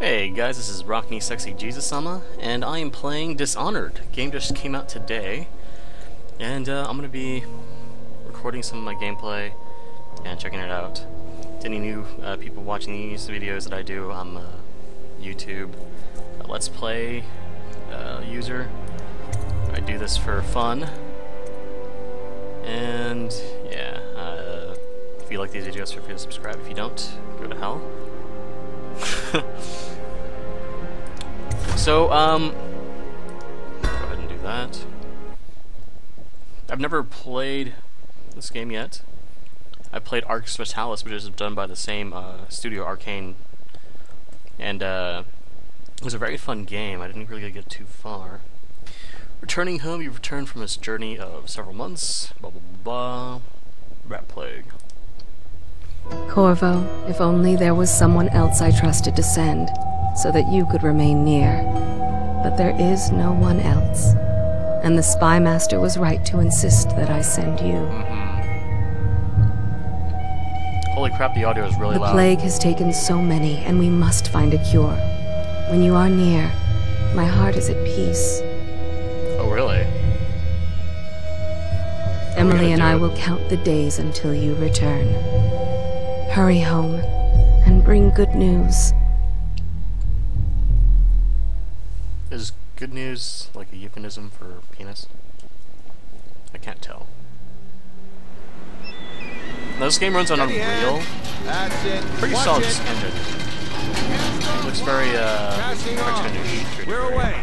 Hey guys, this is Rockney Sexy Jesus-sama, and I am playing Dishonored. Game just came out today, and I'm gonna be recording some of my gameplay and checking it out. To any new people watching these videos that I do, I'm YouTube Let's Play user. I do this for fun, and yeah, if you like these videos, feel free to subscribe. If you don't, go to hell. So, go ahead and do that. I've never played this game yet. I played Arx Fatalis, which is done by the same studio, Arkane, and it was a very fun game. I didn't really get too far. Returning home, you return from this journey of several months. Blah blah blah. Rat plague. Corvo, if only there was someone else I trusted to send, so that you could remain near. But there is no one else, and the spy master was right to insist that I send you. Holy crap, the audio is really loud. The plague has taken so many, and we must find a cure. When you are near, my heart is at peace. Oh, really? Emily and I will count the days until you return. Hurry home, and bring good news. Is good news like a euphemism for penis? I can't tell. Now, this game runs on Unreal. Pretty solid engine. It looks very, cartoonish. We're away.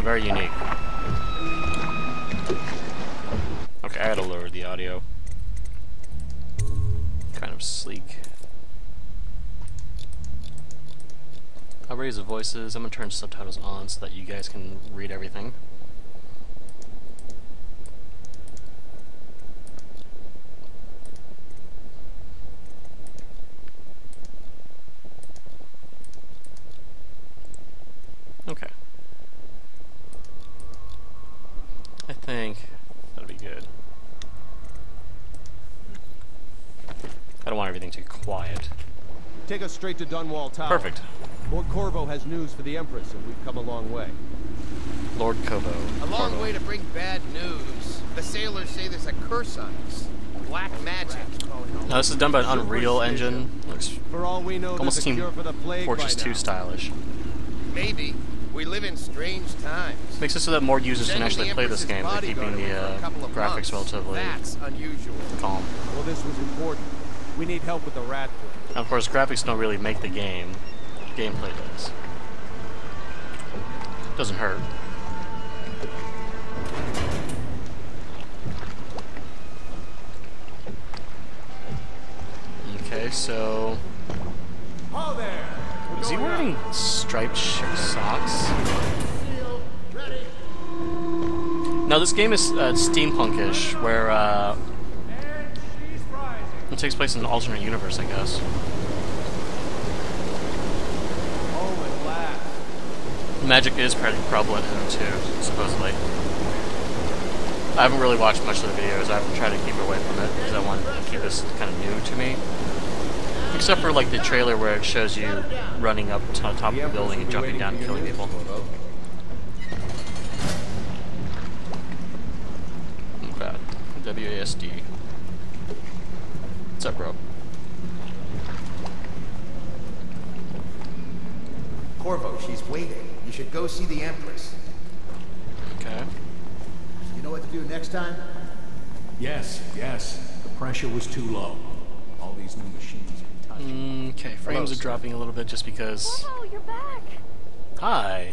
Very unique. Okay, I had to lower the audio. Kind of sleek. I'll raise the voices. I'm gonna turn subtitles on so that you guys can read everything. Okay. I think that'll be good. I don't want everything too quiet. Take us straight to Dunwall Tower. Perfect. Lord Corvo has news for the Empress, and we've come a long way. Lord Corvo. A long way to bring bad news. The sailors say there's a curse on us. Black magic. Now this is done by an Unreal engine. Looks for all we know, almost Team Fortress 2 stylish. Maybe. We live in strange times. Makes it so that more users can actually play this game by keeping the graphics relatively calm. Well, this was important. We need help with the rat plague. Of course, graphics don't really make the game. Gameplay does. Doesn't hurt. Okay, so. Hello there. Is he wearing striped socks? Now this game is steampunkish, where it takes place in an alternate universe, I guess. Magic is pretty prevalent in it too, supposedly. I haven't really watched much of the videos. I've been trying to keep away from it because I want to keep this kind of new to me. Except for like the trailer where it shows you running up on top of the building and jumping down and killing people. Okay. WASD. What's up, bro? Corvo, she's waiting. You should go see the Empress. Okay. You know what to do next time? Yes, yes. The pressure was too low. All these new machines are touching. Okay, frames are dropping a little bit just because. Wow, you're back. Hi. Can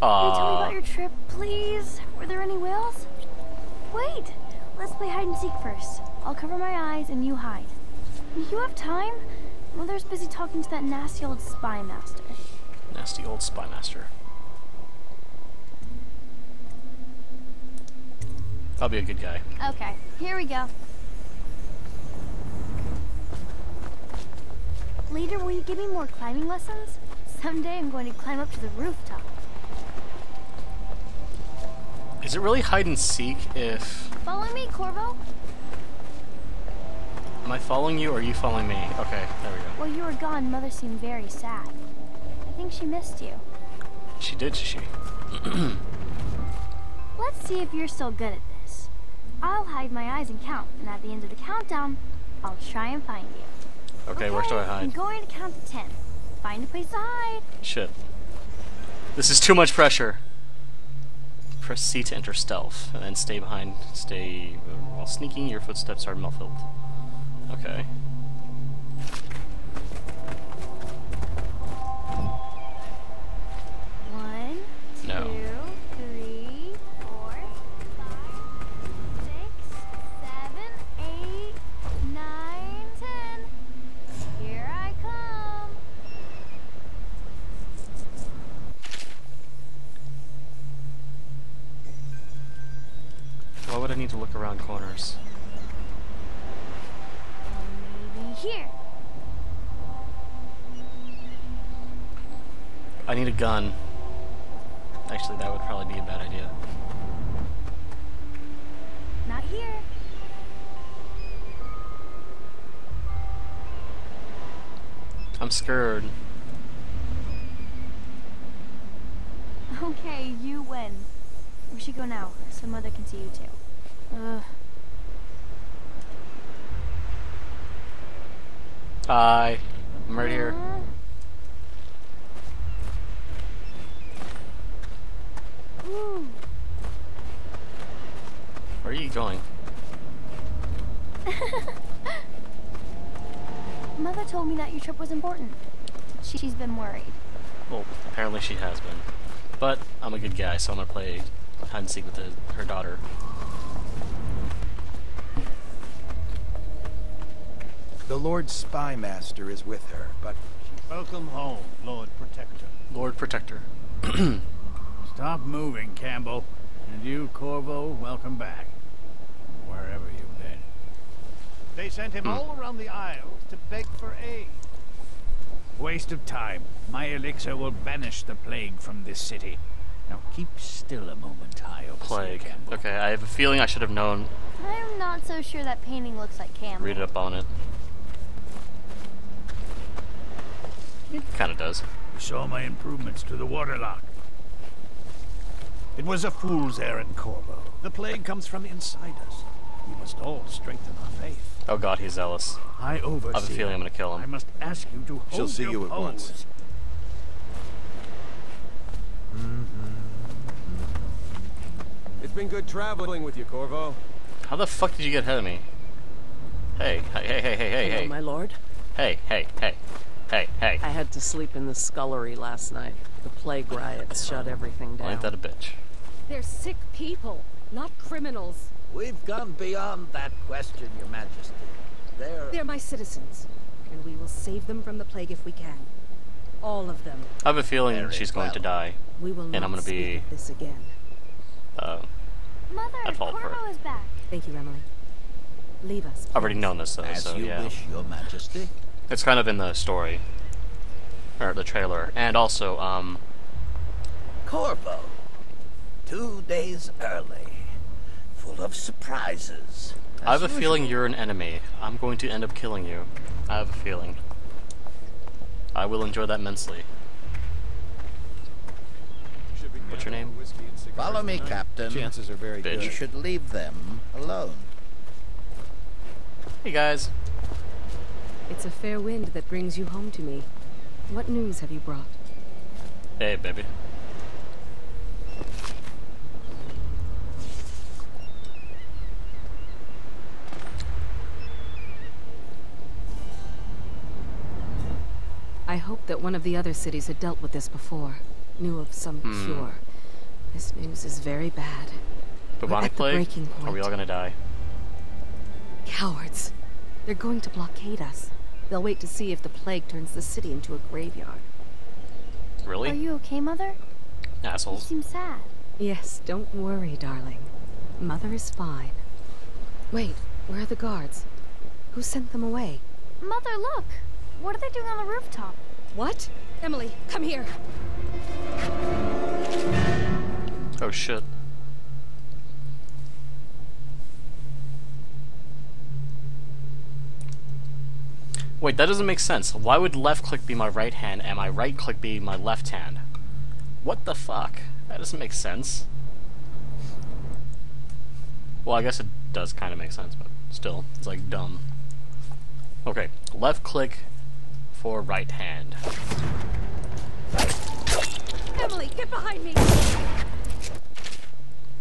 you tell me about your trip, please? Were there any whales? Wait, let's play hide and seek first. I'll cover my eyes and you hide. You have time? Mother's busy talking to that nasty old spy master. Nasty old spy master. I'll be a good guy. Okay, here we go. Later, will you give me more climbing lessons? Someday I'm going to climb up to the rooftop. Is it really hide and seek if... Follow me, Corvo. Am I following you or are you following me? Okay, there we go. While you were gone, Mother seemed very sad. I think she missed you. She did, she. Let's see if you're still good at this. I'll hide my eyes and count, and at the end of the countdown, I'll try and find you. Okay, where do I hide? I'm going to count to 10. Find a place to hide. Shit. This is too much pressure. Press C to enter stealth, and then stay behind. Stay while sneaking. Your footsteps are muffled. Okay. One, no. 2, 3, 4, 5, 6, 7, 8, 9, 10. Here I come. Why would I need to look around corners? Here. I need a gun. Actually, that would probably be a bad idea. Not here. I'm scared. Okay, you win. We should go now, so Mother can see you too. Ugh. Hi, I'm right here. Ooh. Where are you going? Mother told me that your trip was important. She's been worried. Well, apparently she has been. But I'm a good guy, so I'm gonna play hide and seek with her daughter. The Lord's spy master is with her, but... Welcome home, Lord Protector. Lord Protector. Stop moving, Campbell. And you, Corvo, welcome back. Wherever you've been. They sent him all around the Isles to beg for aid. Waste of time. My elixir will banish the plague from this city. Now keep still a moment, high over plague. Campbell. Okay, I have a feeling I should have known. I'm not so sure that painting looks like Campbell. Read up on it. It kind of does. You saw my improvements to the waterlock. It was a fool's errand, Corvo. The plague comes from inside us. We must all strengthen our faith. Oh God, he's zealous. I oversee. I have a feeling I'm gonna kill him. I must ask you to hold your pose. She'll see you at once. It's been good traveling with you, Corvo. How the fuck did you get ahead of me? Hey, hey, hey, hey, hey, hey, hey. My lord. Hey, hey, hey. Hey, hey. I had to sleep in the scullery last night. The plague riots shut everything down. Ain't that a bitch? They're sick people, not criminals. We've gone beyond that question, Your Majesty. They're my citizens, and we will save them from the plague if we can. All of them. I have a feeling she's going to die. We will not speak of this again. Mother, Corvo is back. Thank you, Emily. Leave us. I've already known this, though, so yeah. As you wish, Your Majesty. It's kind of in the story, or the trailer, and also, Corvo, 2 days early, full of surprises. I have a feeling you're an enemy. I'm going to end up killing you. I have a feeling. I will enjoy that immensely. What's your name? Follow me, Captain. Chances are very good. You should leave them alone. Hey, guys. It's a fair wind that brings you home to me. What news have you brought? Hey, baby. I hope that one of the other cities had dealt with this before. Knew of some cure. This news is very bad. Bubonic plague? Breaking point. Are we all gonna die? Cowards. They're going to blockade us. They'll wait to see if the plague turns the city into a graveyard. Really? Are you okay, Mother? Assholes. You seem sad. Yes, don't worry, darling. Mother is fine. Wait, where are the guards? Who sent them away? Mother, look! What are they doing on the rooftop? What? Emily, come here! Oh, shit. Wait, that doesn't make sense. Why would left click be my right hand and my right click be my left hand? What the fuck? That doesn't make sense. Well, I guess it does kind of make sense, but still, it's like dumb. Okay, left click for right hand. Emily, get behind me!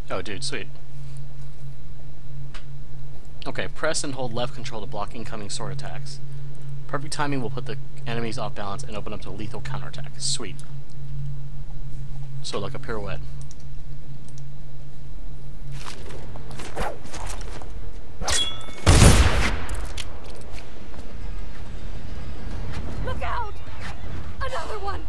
Oh, dude, sweet. Okay, press and hold left control to block incoming sword attacks. Perfect timing will put the enemies off balance and open up to a lethal counterattack. Sweet. So, like a pirouette. Look out! Another one!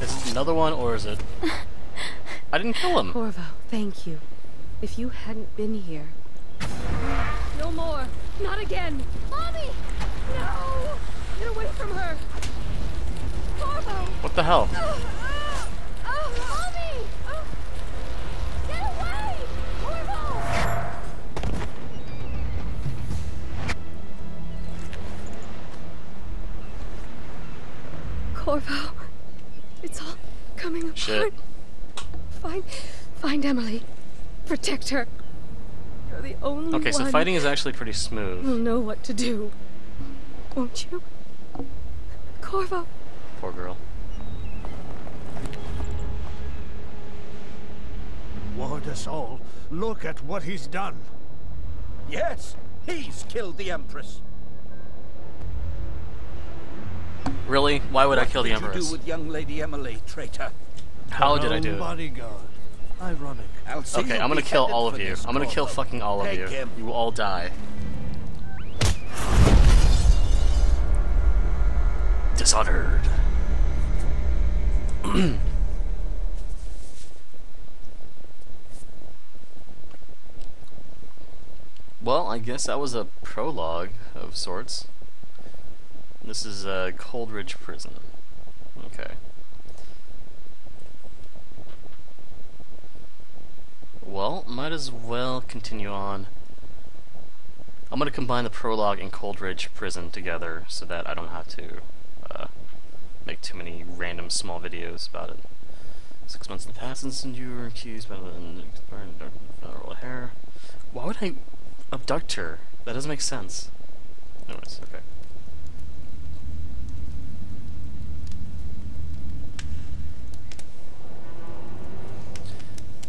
Is it another one, or is it... I didn't kill him! Corvo, thank you. If you hadn't been here... No more! Not again! Mommy! No! Get away from her! Corvo! What the hell? Mommy! Get away! Corvo! Corvo... It's all coming apart. Shit. Find Emily. Protect her. You're the only one. Okay, so fighting is actually pretty smooth. You'll know what to do, won't you? Corvo. Poor girl. Ward us all. Look at what he's done. Yes, he's killed the Empress. Really? Why would I kill the Empress? What did you do with young Lady Emily, traitor? How did I do it? Ironic. Okay, I'm gonna kill all of you. I'm gonna kill fucking all of you. You will all die. Dishonored. Well, I guess that was a prologue of sorts. This is Coldridge Prison. Okay. Well, might as well continue on. I'm gonna combine the prologue and Coldridge Prison together so that I don't have to make too many random small videos about it. 6 months in the past since you were accused by the hair. Why would I abduct her? That doesn't make sense. Anyways, okay.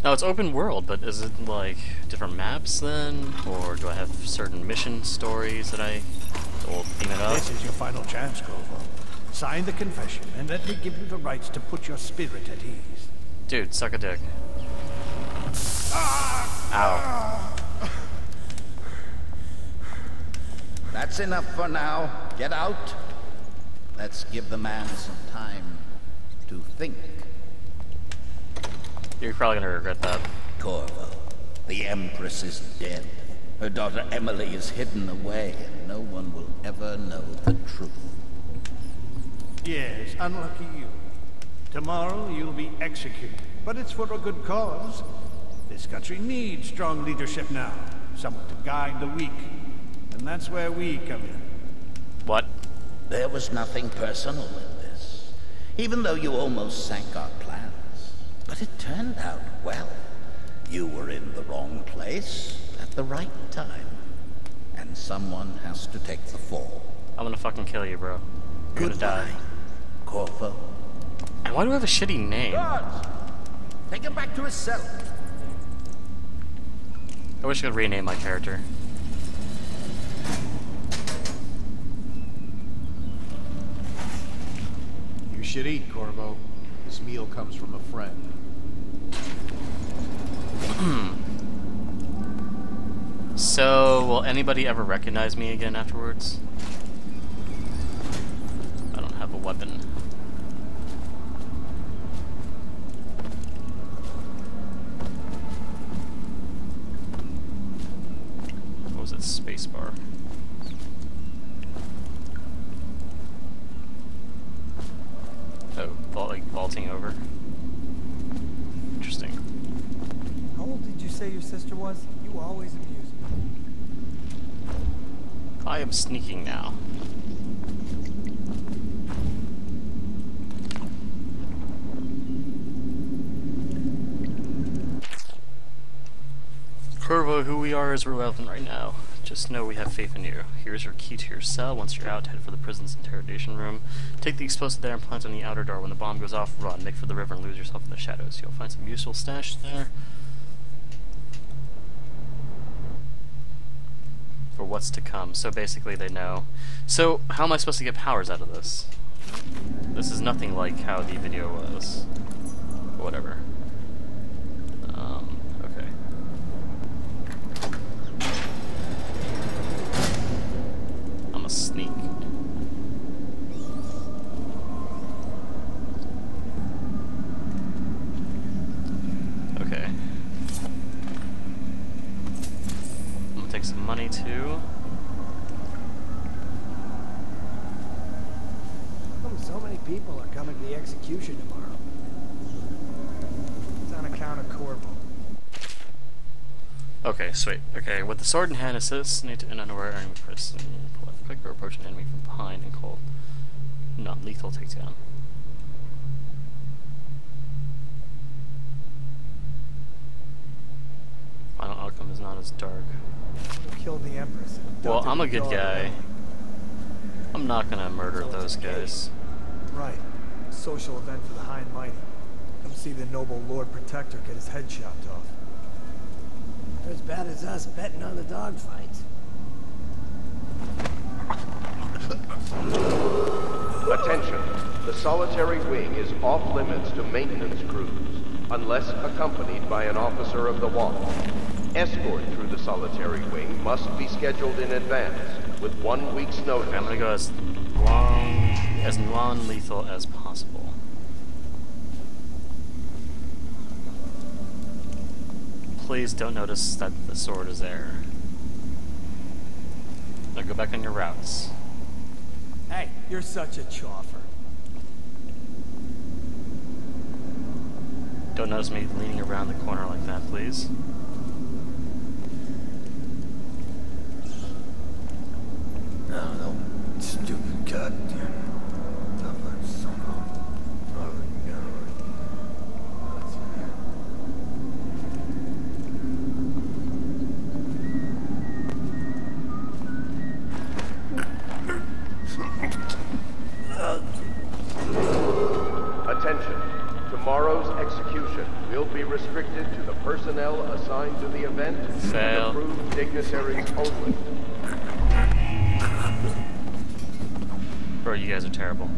Now it's open world, but is it like different maps then, or do I have certain mission stories that I will theme it up? This is your final chance, Corvo. Sign the confession, and let me give you the rights to put your spirit at ease. Dude, suck a dick. Ow. That's enough for now. Get out. Let's give the man some time to think. You're probably gonna regret that. Corvo, the Empress is dead. Her daughter Emily is hidden away, and no one will ever know the truth. Yes, unlucky you. Tomorrow you'll be executed, but it's for a good cause. This country needs strong leadership now, someone to guide the weak. And that's where we come in. What? There was nothing personal in this, even though you almost sank our plan. But it turned out well. You were in the wrong place at the right time. And someone has to take the fall. I'm gonna fucking kill you, bro. You're gonna die. Corvo. And why do I have a shitty name? Guards! Take him back to his cell. I wish I could rename my character. You should eat, Corvo. This meal comes from a friend. So, will anybody ever recognize me again afterwards? I don't have a weapon. What was it? Spacebar. Oh, like vaulting over. Interesting. say your sister was? You always amused me. I am sneaking now. Corvo, who we are is irrelevant right now. Just know we have faith in you. Here's your key to your cell. Once you're out, head for the prison's interrogation room. Take the explosive there and plant it on the outer door. When the bomb goes off, run. Make for the river and lose yourself in the shadows. You'll find some useful stash there. For what's to come. So basically they know. So how am I supposed to get powers out of this? This is nothing like how the video was. Or whatever. Sneak. Okay. I'm gonna take some money too. So many people are coming to the execution tomorrow. It's on account of Corvo. Okay, sweet. Okay, with the sword in hand, assists, need to end unaware enemy prison. Click or approach an enemy from behind and call non-lethal takedown. Final outcome is not as dark. Killed the Empress. Well, I'm a good guy. I'm not gonna murder those guys. Right. Social event for the high and mighty. Come see the noble Lord Protector get his head chopped off. They're as bad as us betting on the dogfight. Attention! The solitary wing is off limits to maintenance crews, unless accompanied by an officer of the watch. Escort through the solitary wing must be scheduled in advance, with 1 week's notice. I'm gonna go as non-lethal as possible. Please don't notice that the sword is there. Now go back on your routes. Hey, you're such a choffer. Don't notice me leaning around the corner like that, please. No, no, stupid goddamn. Bro, you guys are terrible.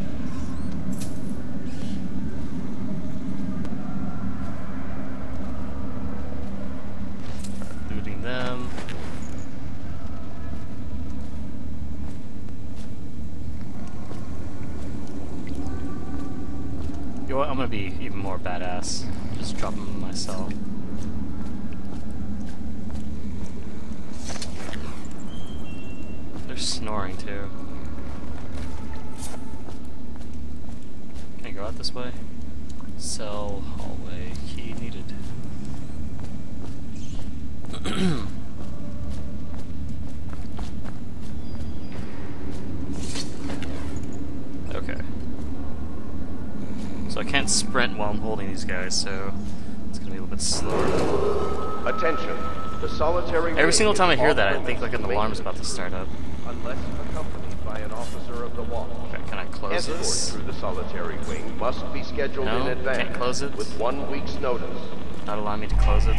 Looting them. You know what? I'm gonna be even more badass. Just drop them myself. They're snoring too. Can I go out this way? Cell hallway key needed. Okay. So I can't sprint while I'm holding these guys, so it's gonna be a little bit slower. Attention. The solitary every single time I hear that, I think like an alarm is about to start up. Unless accompanied by an officer of the watch. Okay, can I close escort this? Through the solitary wing must be scheduled in advance. Can't close it. With 1 week's notice. Not allow me to close it.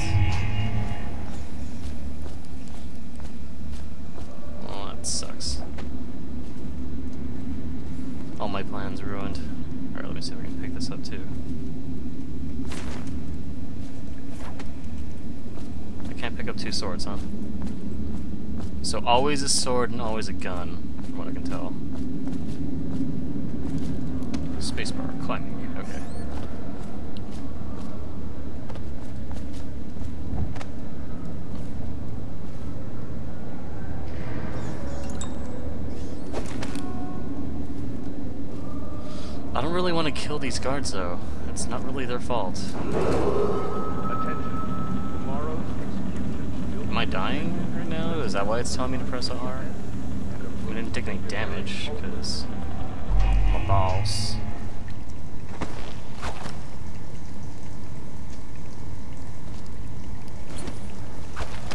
Oh, that sucks. All my plans ruined. All right, let me see if we can pick this up too. I can't pick up two swords, huh? So always a sword and always a gun, from what I can tell. Spacebar, climbing, okay. I don't really want to kill these guards though. It's not really their fault. Attention. Tomorrow's dying right now? Is that why it's telling me to press R? I didn't take any damage, because my balls.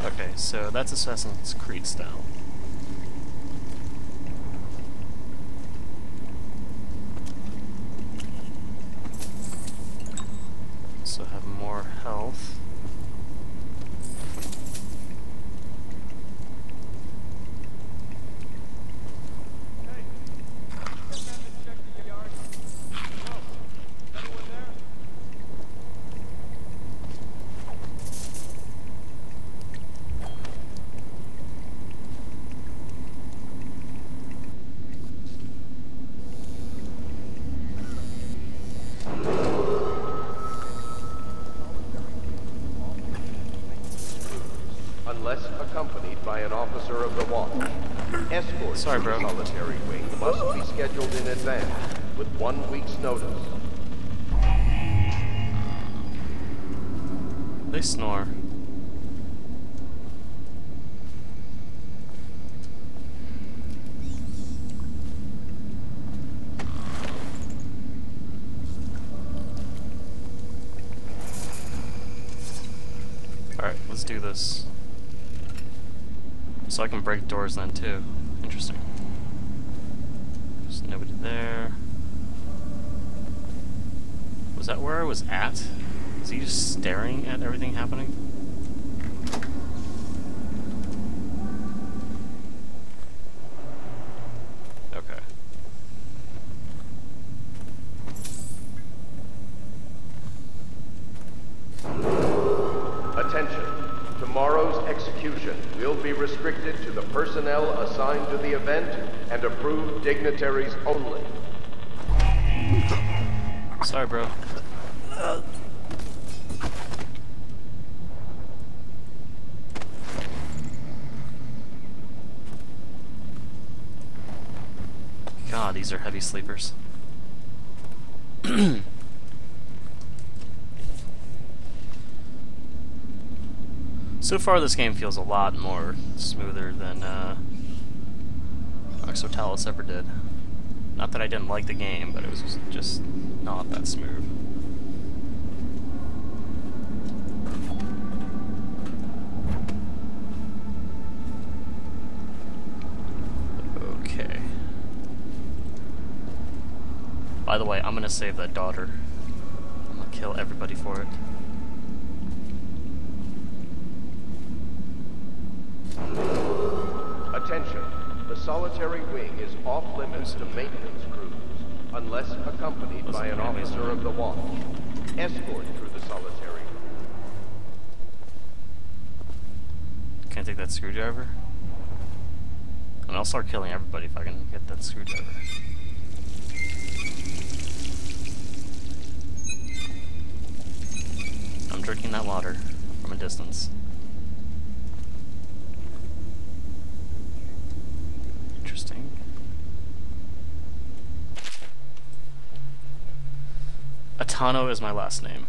Okay, so that's Assassin's Creed style. So have more health. Unless accompanied by an officer of the watch. Escorts to the solitary wing must be scheduled in advance with 1 week's notice. They snore. Alright, let's do this. So I can break doors then too. Interesting. There's nobody there. Was that where I was at? Is he just staring at everything happening? Okay. Attention. Tomorrow's execution will be restricted to the personnel assigned to the event and approved dignitaries only. Sorry, bro. God, these are heavy sleepers. So far, this game feels a lot more smoother than Arx Fatalis ever did. Not that I didn't like the game, but it was just not that smooth. Okay. By the way, I'm gonna save that daughter. I'm gonna kill everybody for it. Attention, the solitary wing is off limits to maintenance crews unless accompanied by an officer of the watch. Escort through the solitary wing. Can I take that screwdriver? And I'll start killing everybody if I can get that screwdriver. I'm drinking that water from a distance. Interesting. Atano is my last name.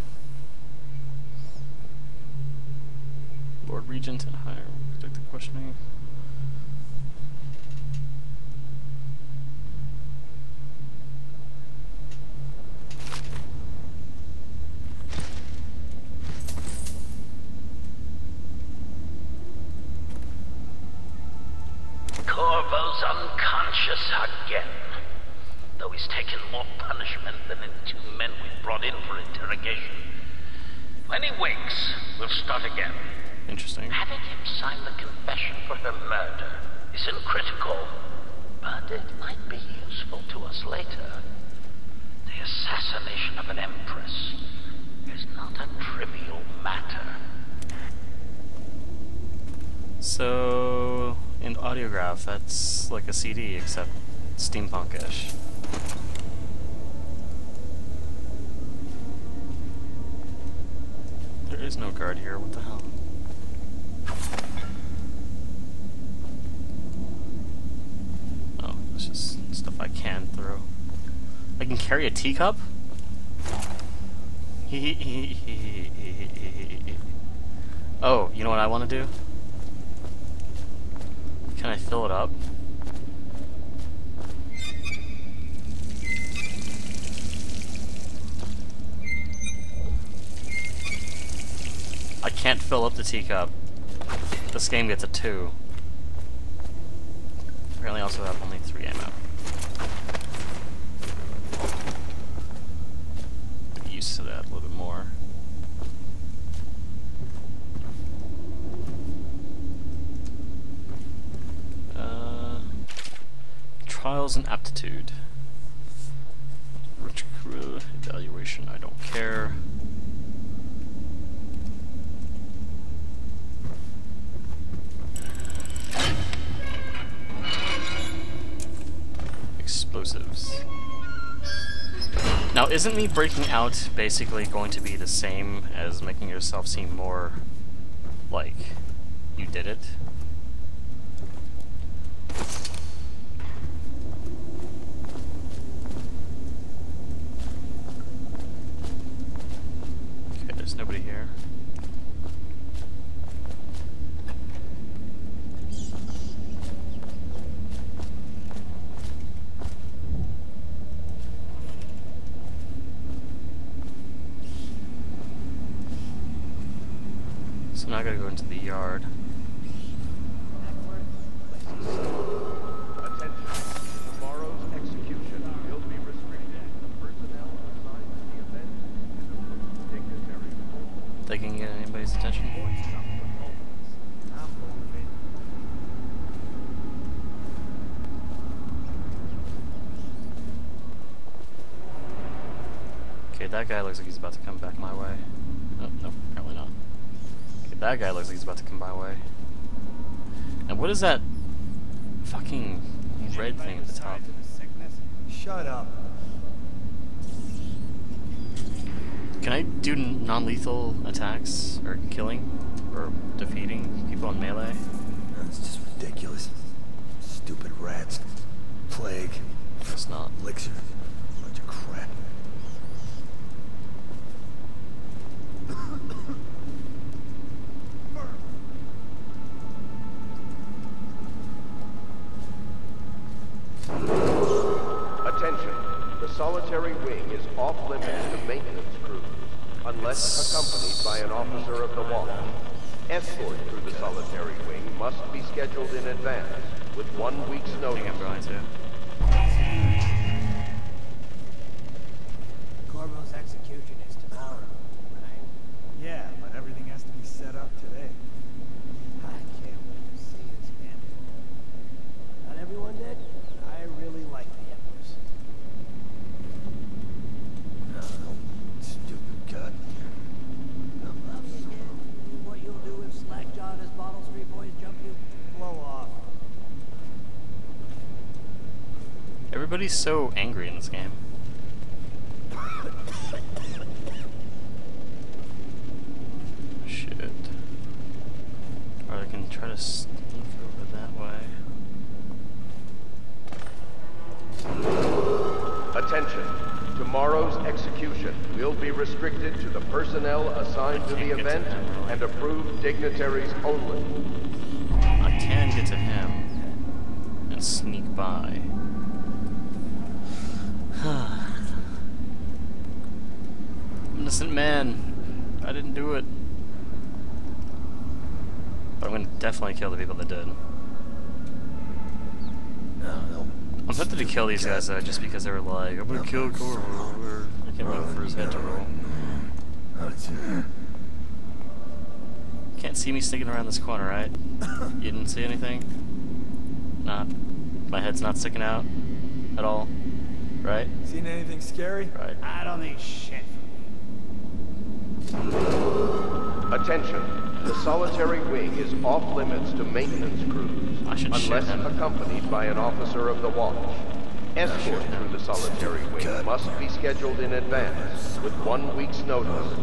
Lord Regent and higher. Take the questioning. Again, though he's taken more punishment than the 2 men we brought in for interrogation. When he wakes, we'll start again. Interesting. Having him sign the confession for her murder isn't critical, but it might be useful to us later. The assassination of an empress is not a trivial matter. So... in Audiograph, that's like a CD, except steampunk-ish. There is no guard here, what the hell? Oh, it's just stuff I can throw. I can carry a teacup? Oh, you know what I want to do? Can I fill it up? I can't fill up the teacup. This game gets a 2. Apparently I also have only 3 ammo. Get used to that a little bit more. Trials and aptitude. Rich crew evaluation, I don't care. Explosives. Now, isn't me breaking out basically going to be the same as making yourself seem more like you did it? Okay, there's nobody here. Now I gotta go into the yard. They can get anybody's attention. Okay, that guy looks like he's about to come back my way. Oh, nope, apparently not. That guy looks like he's about to come my way. And what is that fucking red thing at the top? Shut up. Can I do non-lethal attacks or killing or defeating people in melee? That's just ridiculous. Stupid rats, plague. It's not elixir. Bunch of crap. Attention, the solitary wing is off limits to maintenance crews, unless accompanied by an officer of the watch. Escort through the solitary wing must be scheduled in advance, with 1 week's notice. I think I'm going to. Corvo's execution is tomorrow, right? Yeah, but everything has to be set up today. I can't wait to see his family. Not everyone did? I really like the Emperors. Oh, stupid god. What you'll do if Slackjaw and his Bottle Street boys jump you? Blow off. Everybody's so angry in this game. Shit. Or I can try to sneak over that way. Attention. Tomorrow's execution will be restricted to the personnel assigned to the event and approved dignitaries only. I can get to him and sneak by. Innocent man. I didn't do it. But I'm gonna definitely kill the people that did. No. I'm tempted to kill these guys though, just because they were like, I'm gonna kill Corvo. I can't wait for his head to roll. Can't see me sneaking around this corner, right? You didn't see anything? Not. My head's not sticking out at all, right? Seen anything scary? Right. I don't think shit. Attention. The solitary wing is off limits to maintenance crews, unless accompanied by an officer of the watch. Escort through the solitary wing must be scheduled in advance, with 1 week's notice.